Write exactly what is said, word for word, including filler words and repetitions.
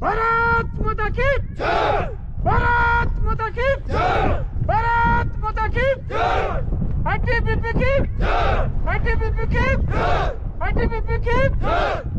भारत माता की जय, भारत माता की जय, भारत माता की जय, आईटीबीपी की जय, आईटीबीपी की जय, आईटीबीपी की जय।